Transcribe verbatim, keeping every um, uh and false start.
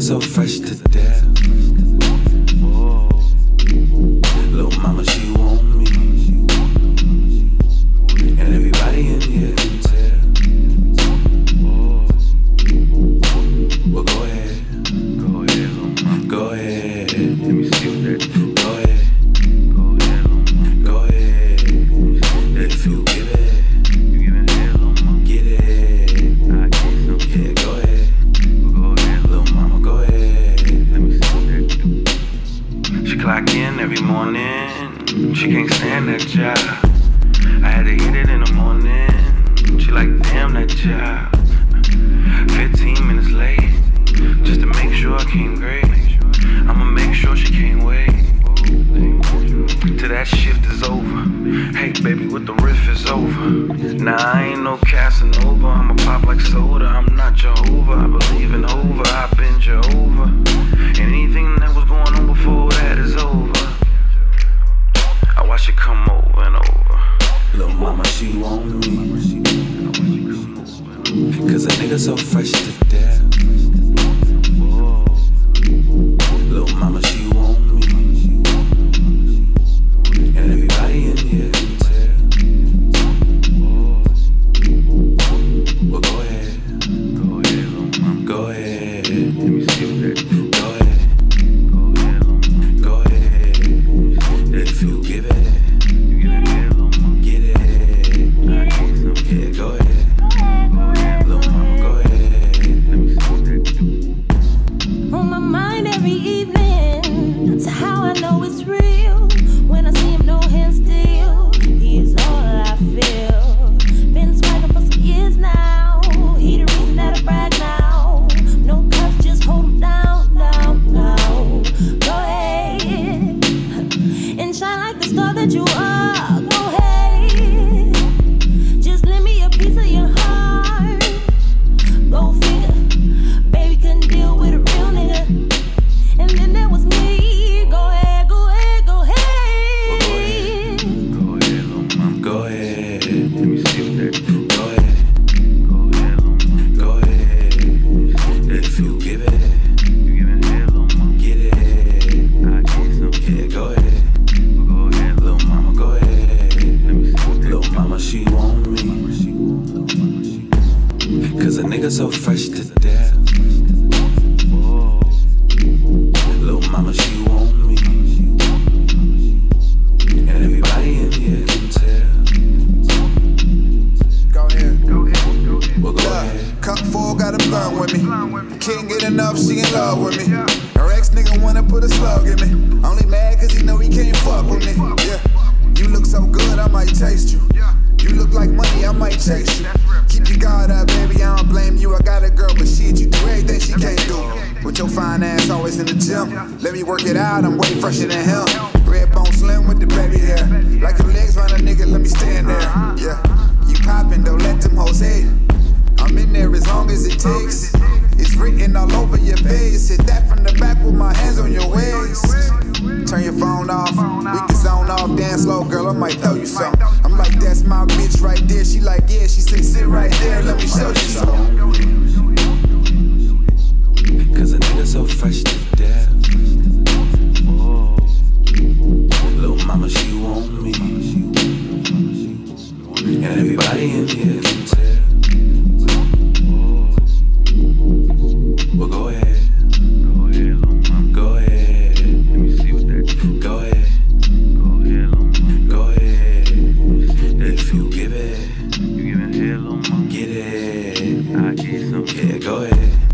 So fresh to death. Whoa. Little mama, she want me. And everybody in here can tell. Well, go ahead. Go ahead, little mama. Go ahead. Let me see what that do. Go ahead. Go ahead, little mama. Go ahead. If you give it, you give it here, little mama. Get it. I get some. Yeah, go ahead. Clock in every morning, she can't stand that job. I had to hit it in the morning, she like, damn that job. fifteen minutes late, just to make sure I came great. I'ma make sure she can't wait till that shift is over. Hey baby, what the riff is over. Nah, I ain't no Casanova, I'ma pop like soda. I'm not Jehovah, I believe in over, I've been Jehovah. And anything that was going on before that is over. I watch it come over and over. Little mama, she want me, cause a nigga so fresh to death. Little mama, she want me. So fresh to death. Whoa. Little mama, she want me. And everybody in here can tell. Go ahead, go ahead, go ahead. Well, go Look, ahead. Cup full, got a blunt with me. Can't get enough, she in love with me. Her ex nigga wanna put a slug in me. Only mad cause he know he can't fuck with me. Yeah, you look so good, I might taste you. You look like money, I might chase you. Keep your guard up, baby, I don't blame you. I got a girl, but shit, you do everything she can't do. With your fine ass always in the gym. Let me work it out, I'm way fresher than him. Red bone slim with the baby hair. Like your legs round a nigga, let me stand there. Yeah, you poppin', don't let them hoes hate. I'm in there as long as it takes. It's written all over your face. Hit that from the back with my hands on your waist. Turn your phone off, we can zone off. Dance low, girl, I might throw you some. I'm like, that's my bitch right there. She like, yeah, she say, sit right there, let me show you some. Cause a nigga so fresh to death. Whoa. Little mama, she want me. And everybody in here can tell. Well, go ahead. Go ahead, little mama. Go ahead. Let me see what that do. Go ahead. Go ahead, little mama. Go ahead. If you give it, you give it here, little mama. Get it. I get some. Yeah, go ahead.